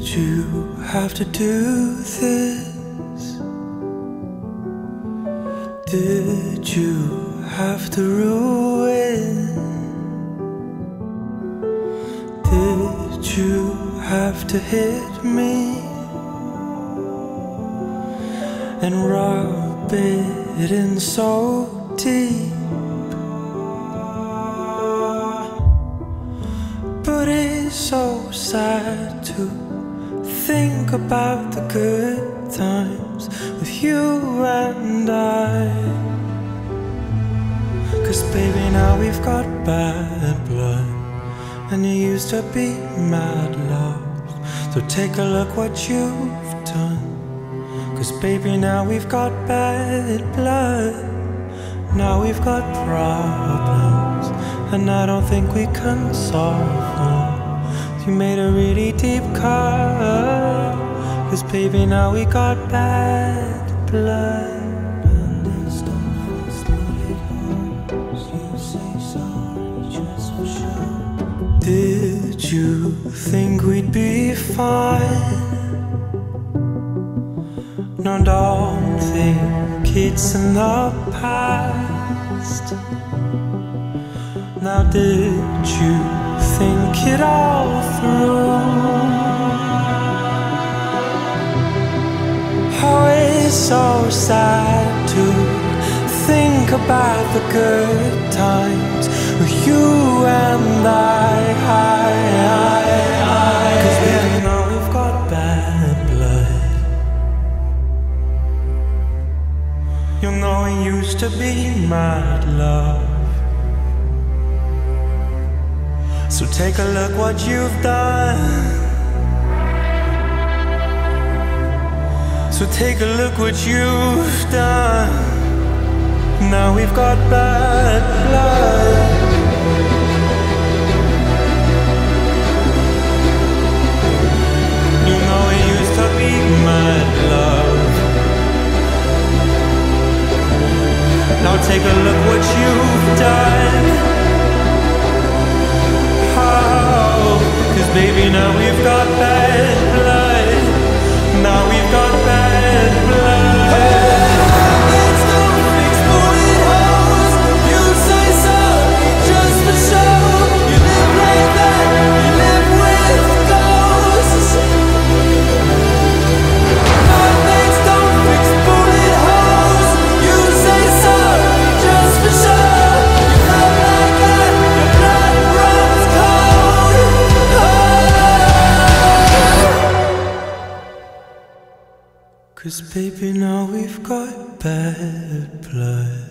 Did you have to do this? Did you have to ruin? Did you have to hit me and rub it in so deep? But it's so sad to think about the good times with you and I. 'Cause baby, now we've got bad blood, and you used to be mad love. So take a look what you've done. 'Cause baby, now we've got bad blood, now we've got problems, and I don't think we can solve them. You made a really deep cut, 'cause baby, now we got bad blood. And it's the first night home, you say sorry just for sure. Did you think we'd be fine? No, don't think it's in the past. Now did you think it all through? Oh, it's so sad to think about the good times with you and I. 'Cause baby, now we've got bad blood. You know it used to be mad love. So take a look what you've done. So take a look what you've done. Now we've got bad blood. You know it used to be mad love. Now take a look what you've done. Cause baby, now we've got bad blood, now we've got bad blood. Let's go fix bullet holes. You say sorry just for show. You live like that, you live with ghosts. Let's go fix bullet holes. You say sorry just for show. You live like that, your blood runs cold. Cause baby, now we've got bad blood.